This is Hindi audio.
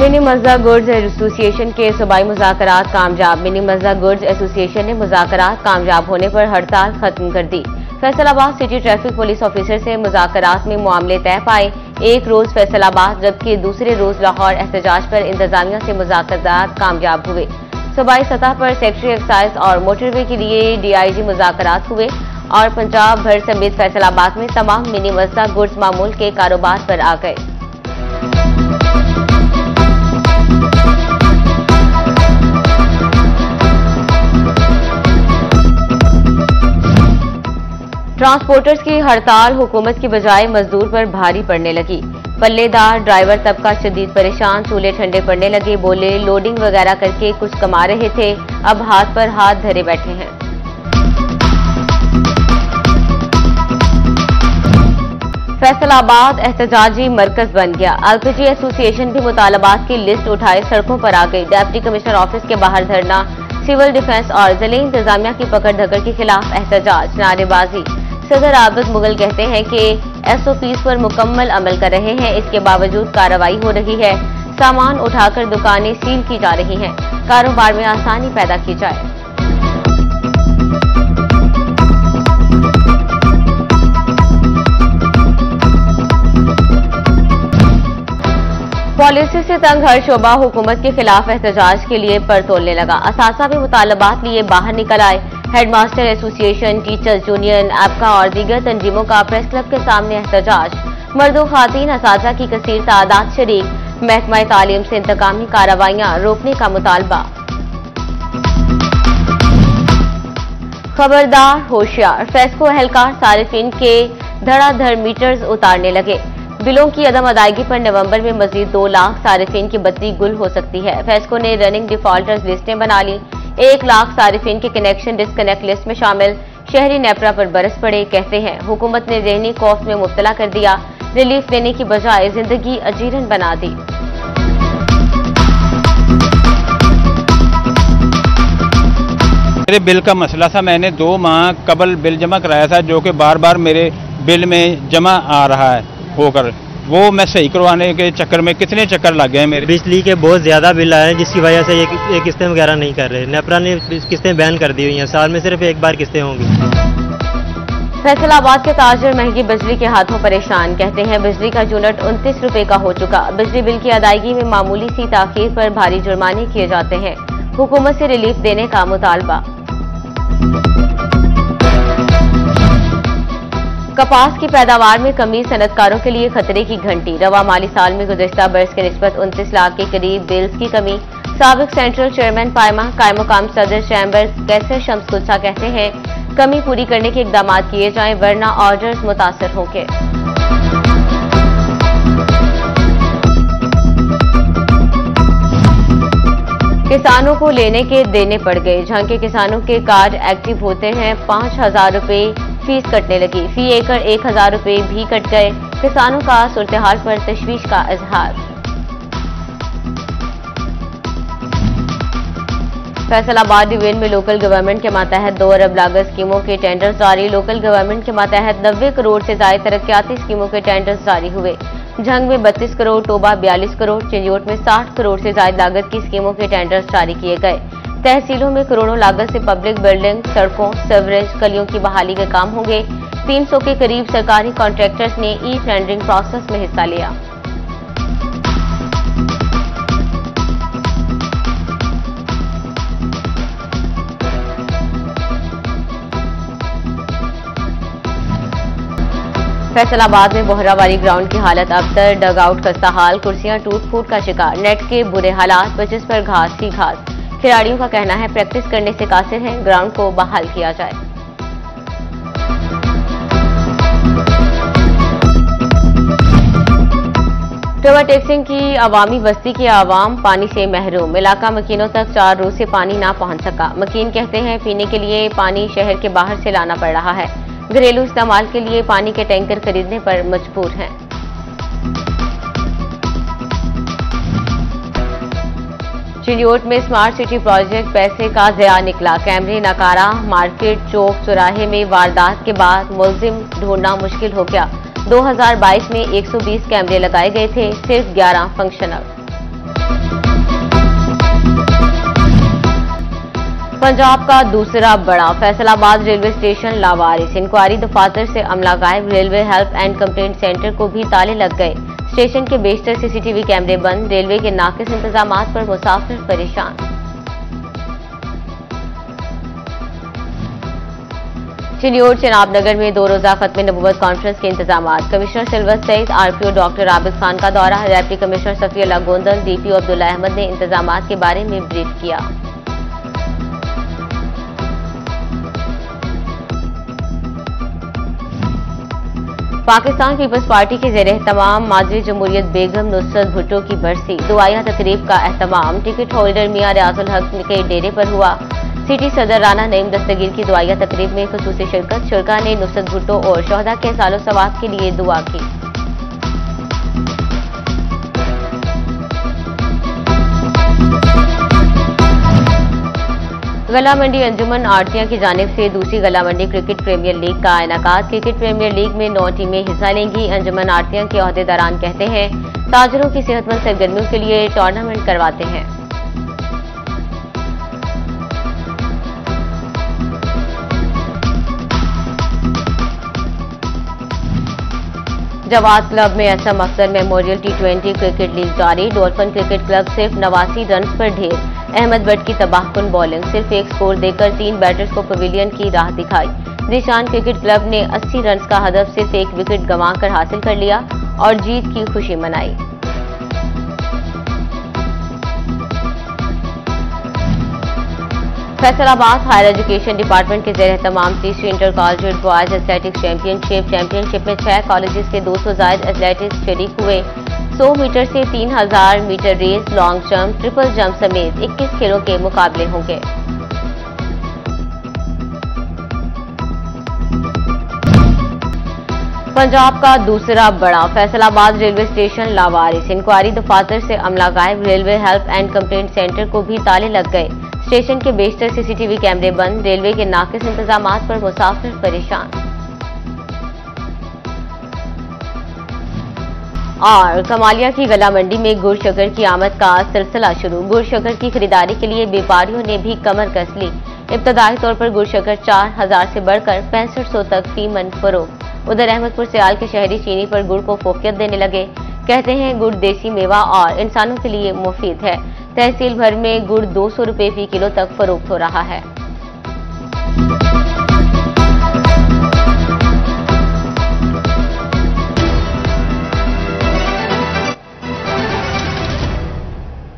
मिनी मज़दा गुड्स एसोसिएशन के सूबाई मुज़ाकरात कामयाब। मिनी मज़दा गुड्स एसोसिएशन ने मुज़ाकरात कामयाब होने पर हड़ताल खत्म कर दी। Faisalabad city traffic police officer से मुज़ाकरात में मामले तय पाए। एक रोज फैसलाबाद जबकि दूसरे रोज लाहौर एहतजाज पर इंतजामिया से मुज़ाकरात कामयाब हुए। सूबाई सतह पर सेक्रेटरी एक्साइज और मोटरवे के लिए DIG मुज़ाकरात हुए और पंजाब भर समेत फैसलाबाद में तमाम मिनी मज़दा गुड्स मामूल के कारोबार पर आ गए। ट्रांसपोर्टर्स की हड़ताल हुकूमत की बजाय मजदूर पर भारी पड़ने लगी। पल्लेदार ड्राइवर तबका शदीद परेशान, चूल्हे ठंडे पड़ने लगे। बोले लोडिंग वगैरह करके कुछ कमा रहे थे, अब हाथ पर हाथ धरे बैठे हैं। फैसलाबाद एहतजाजी मरकज बन गया। LPG एसोसिएशन भी मुतालबात की लिस्ट उठाए सड़कों पर आ गई। डिप्टी कमिश्नर ऑफिस के बाहर धरना, सिविल डिफेंस और जिले इंतजामिया की पकड़ धकड़ के खिलाफ एहतजाज, नारेबाजी। सदर आबिद मुगल कहते हैं कि SOPs पर मुकम्मल अमल कर रहे हैं, इसके बावजूद कार्रवाई हो रही है। सामान उठाकर दुकानें सील की जा रही हैं, कारोबार में आसानी पैदा की जाए। पॉलिसी से तंग हर शोबा हुकूमत के खिलाफ एहतजाज के लिए पर तोलने लगा। असासा भी मुतालबात लिए बाहर निकल आए। हेडमास्टर एसोसिएशन, टीचर्स यूनियन, एपका और दीगर तंजीमों का प्रेस क्लब के सामने एहतजाज। मर्दों खातीन असातिज़ा की कसीर तादाद शरीक। महकमा तालीम से इंतकामी कार्रवाइयाँ रोकने का मुतालबा। खबरदार होशियार, फेस्को एहलकार सार्फिन के धड़ाधड़ मीटर्स उतारने लगे। बिलों की अदम अदायगी पर नवंबर में मजीद 2 लाख सार्फिन की बत्ती गुल हो सकती है। फेस्को ने रनिंग डिफॉल्टर्स लिस्टें बना ली। 1 लाख सार्फिन के कनेक्शन डिस्कनेक्ट लिस्ट में शामिल। शहरी नेपरा पर बरस पड़े, कहते हैं हुकूमत ने जहनी खौफ में मुब्तला कर दिया, रिलीफ देने की बजाय जिंदगी अजीरन बना दी। मेरे बिल का मसला था, मैंने 2 माह कबल बिल जमा कराया था, जो कि बार बार मेरे बिल में जमा आ रहा है होकर। वो मैं सही करवाने के चक्कर में कितने चक्कर लग गए मेरे। बिजली के बहुत ज़्यादा बिल आए हैं, जिसकी वजह से ये किस्तें वगैरह नहीं कर रहे। नेपरा ने किस्तें बैन कर दी हुई हैं, साल में सिर्फ 1 बार किस्तें होंगी। फैसलाबाद के ताजर महंगी बिजली के हाथों परेशान, कहते हैं बिजली का यूनिट 29 रुपये का हो चुका। बिजली बिल की अदायगी में मामूली सी ताखीर पर भारी जुर्माने किए जाते हैं। हुकूमत से रिलीफ देने का मुतालबा। कपास की पैदावार में कमी सनतकारों के लिए खतरे की घंटी। रवा माली साल में गुज़श्ता बर्स के निस्बत 29 लाख के करीब बिल्स की कमी। साबिक सेंट्रल चेयरमैन पायमा कायमकाम सदर चैम्बर्स कैसर शम्स गुच्छा कहते हैं कमी पूरी करने के इकदाम किए जाएं, वरना ऑर्डर्स मुतासर होंगे। किसानों को लेने के देने पड़ गए। झांग के किसानों के कार्ड एक्टिव होते हैं 5,000 रुपये फीस कटने लगी। फी एकड़ 1,000 रुपये भी कट गए। किसानों का सूरतहाल पर तशवीश का इजहार। फैसलाबाद डिवीजन में लोकल गवर्नमेंट के मातहत 2 अरब लागत स्कीमों के टेंडर्स जारी। लोकल गवर्नमेंट के मातहत 90 करोड़ से ज्यादा तरक्याती स्कीमों के टेंडर्स जारी हुए। झंग में 32 करोड़, टोबा 42 करोड़, चिनियोट में 60 करोड़ से ज्यादा लागत की स्कीमों के टेंडर्स जारी किए गए। तहसीलों में करोड़ों लागत से पब्लिक बिल्डिंग, सड़कों, सीवरेज, गलियों की बहाली के काम होंगे। 300 के करीब सरकारी कॉन्ट्रैक्टर्स ने ई टेंडरिंग प्रोसेस में हिस्सा लिया। फैसलाबाद में बोहरावाली ग्राउंड की हालत अबतर, डगआउट खस्ता हाल, कुर्सियां टूट फूट का शिकार। नेट के बुरे हालात, पिचेस पर घास ही घास। खिलाड़ियों का कहना है प्रैक्टिस करने से कासिर हैं, ग्राउंड को बहाल किया जाए। टोबा टेक सिंह की अवामी बस्ती के आवाम पानी से महरूम। इलाका मकीनों तक 4 रोज से पानी ना पहुंच सका। मकीन कहते हैं पीने के लिए पानी शहर के बाहर से लाना पड़ रहा है। घरेलू इस्तेमाल के लिए पानी के टैंकर खरीदने पर मजबूर हैं। चिनियोट में स्मार्ट सिटी प्रोजेक्ट पैसे का ज़िया निकला। कैमरे नकारा, मार्केट चौक चौराहे में वारदात के बाद मुलजिम ढूंढना मुश्किल हो गया। 2022 में 120 कैमरे लगाए गए थे, सिर्फ 11 फंक्शनल। पंजाब का दूसरा बड़ा फैसलाबाद रेलवे स्टेशन लावारिस, इंक्वायरी दफातर से अमला गायब। Railway help and complaint centre को भी ताले लग गए। स्टेशन के बेशतर सीसीटीवी कैमरे बंद। रेलवे के नाकिस इंतजाम पर मुसाफिर परेशान। चिनियोट चनाब नगर में 2 रोजा खत्म नबूवत कॉन्फ्रेंस के इंतजाम। कमिश्नर सिल्वर सईद, आरपीओ डॉक्टर आबिद खान का दौरा। Deputy commissioner Safiullah Gondal, DPO Abdullah Ahmad ने इंतजाम के बारे में ब्रीफ किया। पाकिस्तान पीपल्स पार्टी के जेर एहतमाम माजरी जमहूरियत बेगम नुसरत भुट्टो की बरसी। दुआया तकरीब का अहतमाम टिकट होल्डर मियां रियाजुल हक के डेरे पर हुआ। सिटी सदर राना नईम दस्तगीर की दुआया तकरीब में खुसूसी शिरकत। शुरा ने नुसरत भुट्टो और शोहदा के सालों सवाब के लिए दुआ की। गला मंडी अंजुमन आरतिया की जानिब से दूसरी गला मंडी क्रिकेट प्रीमियर लीग का इनेकाद। क्रिकेट प्रीमियर लीग में 9 टीमें हिस्सा लेंगी। अंजुमन आरतिया के अहदेदारान कहते हैं ताजरों की सेहतमंद सरगर्मियों के लिए टूर्नामेंट करवाते हैं। जवाद क्लब में असम अफसर मेमोरियल T20 क्रिकेट लीग जारी। डॉल्फिन क्रिकेट क्लब सिर्फ 89 रन पर ढेर। अहमद भट्ट की तबाहकुन बॉलिंग, सिर्फ 1 स्कोर देकर 3 बैटर्स को पवेलियन की राह दिखाई। निशान क्रिकेट क्लब ने 80 रन का हदफ सिर्फ 1 विकेट गंवाकर हासिल कर लिया और जीत की खुशी मनाई। फैसलाबाद हायर एजुकेशन डिपार्टमेंट के जेर एहतमाम 3वीं inter college boys athletics championship में 6 कॉलेजेस के 200 जायद एथलेटिक्स शरीक हुए। 100 मीटर से 3000 metre race, long jump, triple jump समेत 21 खेलों के मुकाबले होंगे। पंजाब का दूसरा बड़ा फैसलाबाद रेलवे स्टेशन लावारिस, इंक्वायरी दफातर से अमला गायब। Railway help and complaint centre को भी ताले लग गए। स्टेशन के बेशतर सीसीटीवी कैमरे बंद। रेलवे के नाकिस इंतजाम पर मुसाफिर परेशान। और कमालिया की गला मंडी में गुड़ शक्कर की आमद का सिलसिला शुरू। गुड़ शक्कर की खरीदारी के लिए व्यापारियों ने भी कमर कस ली। इब्तदाई तौर पर गुड़ शक्कर 4000 से बढ़कर 6500 तक फीमन फरोख्त। उधर अहमदपुर सियाल के शहरी चीनी पर गुड़ को फोकियत देने लगे। कहते हैं गुड़ देसी मेवा और इंसानों के लिए मुफीद है। तहसील भर में गुड़ 200 रुपए फी किलो तक फरोख्त हो रहा है।